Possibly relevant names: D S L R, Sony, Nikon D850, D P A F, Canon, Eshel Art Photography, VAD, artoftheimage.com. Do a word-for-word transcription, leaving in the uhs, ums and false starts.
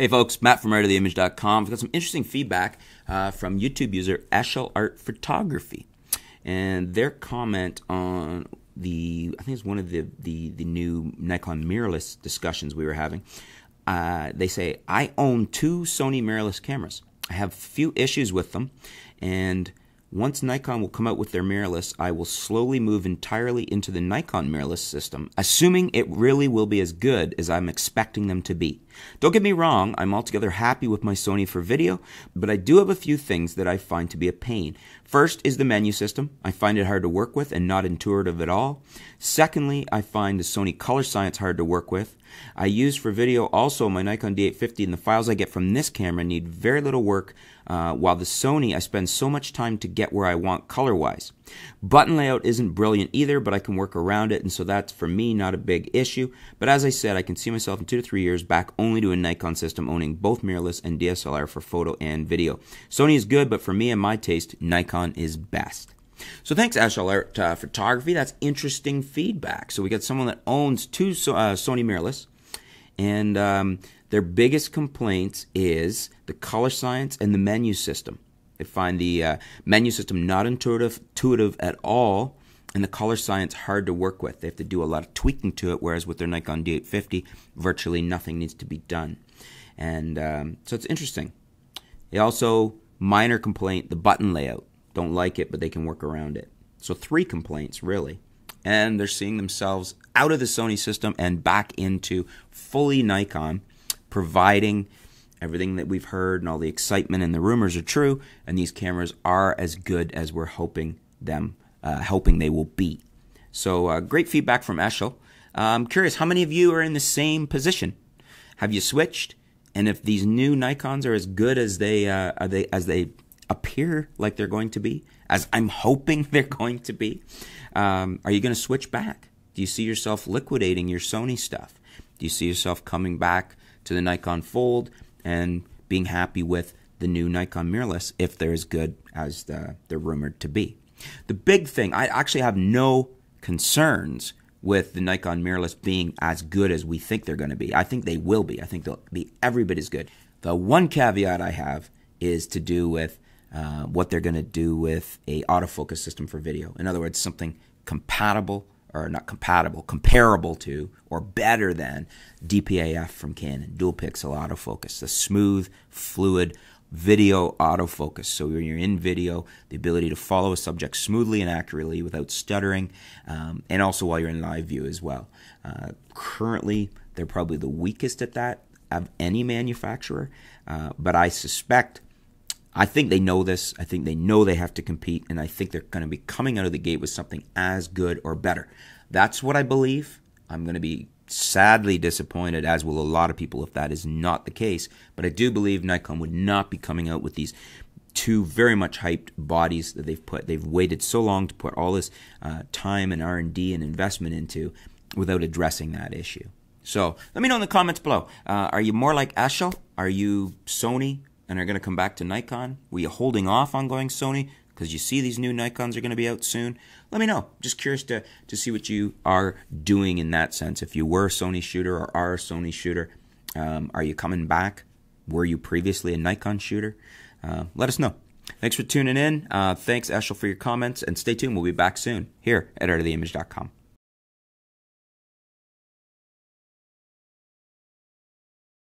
Hey folks, Matt from art of the image dot com. I've got some interesting feedback uh, from YouTube user Eshel Art Photography, and their comment on the, I think it's one of the, the, the new Nikon mirrorless discussions we were having. Uh, they say, I own two Sony mirrorless cameras. I have few issues with them, and once Nikon will come out with their mirrorless, I will slowly move entirely into the Nikon mirrorless system, assuming it really will be as good as I'm expecting them to be. Don't get me wrong, I'm altogether happy with my Sony for video, but I do have a few things that I find to be a pain. First is the menu system. I find it hard to work with and not intuitive at all. Secondly, I find the Sony color science hard to work with. I use for video also my Nikon D eight fifty, and the files I get from this camera need very little work, uh, while the Sony I spend so much time to get where I want color-wise. Button layout isn't brilliant either, but I can work around it, and so that's for me not a big issue. But as I said, I can see myself in two to three years back only to a Nikon system owning both mirrorless and D S L R for photo and video. Sony is good, but for me and my taste, Nikon is best. So thanks, Eshel Art uh, Photography. That's interesting feedback. So we got someone that owns two so, uh, Sony mirrorless, and um, their biggest complaints is the color science and the menu system. They find the uh, menu system not intuitive, intuitive at all, and the color science hard to work with. They have to do a lot of tweaking to it, whereas with their Nikon D eight fifty, virtually nothing needs to be done. And um, so it's interesting. They also, minor complaint, the button layout. Don't like it, but they can work around it. So three complaints, really. And they're seeing themselves out of the Sony system and back into fully Nikon, providing everything that we've heard and all the excitement and the rumors are true, and these cameras are as good as we're hoping them, uh, hoping they will be. So uh, great feedback from Eshel. Uh, I'm curious, how many of you are in the same position? Have you switched? And if these new Nikons are as good as they uh, are they as they appear like they're going to be, as I'm hoping they're going to be, um, are you going to switch back? Do you see yourself liquidating your Sony stuff? Do you see yourself coming back to the Nikon fold and being happy with the new Nikon mirrorless if they're as good as the, they're rumored to be? The big thing, I actually have no concerns with the Nikon mirrorless being as good as we think they're going to be. I think they will be. I think they'll be every bit as good. The one caveat I have is to do with uh, what they're going to do with a autofocus system for video. In other words, something compatible, or not compatible, comparable to, or better than D P A F from Canon, dual pixel autofocus, the smooth, fluid video autofocus. So when you're in video, the ability to follow a subject smoothly and accurately without stuttering, um, and also while you're in live view as well. Uh, currently, they're probably the weakest at that of any manufacturer, uh, but I suspect, I think they know this. I think they know they have to compete, and I think they're going to be coming out of the gate with something as good or better. That's what I believe. I'm going to be sadly disappointed, as will a lot of people, if that is not the case. But I do believe Nikon would not be coming out with these two very much hyped bodies that they've put. They've waited so long to put all this uh, time and R and D and investment into without addressing that issue. So let me know in the comments below. Uh, are you more like Eshel? Are you Sony and are going to come back to Nikon? Were you holding off on going Sony because you see these new Nikons are going to be out soon? Let me know. Just curious to, to see what you are doing in that sense. If you were a Sony shooter or are a Sony shooter, um, are you coming back? Were you previously a Nikon shooter? Uh, let us know. Thanks for tuning in. Uh, thanks, Eshel, for your comments. And stay tuned. We'll be back soon here at art of the image dot com.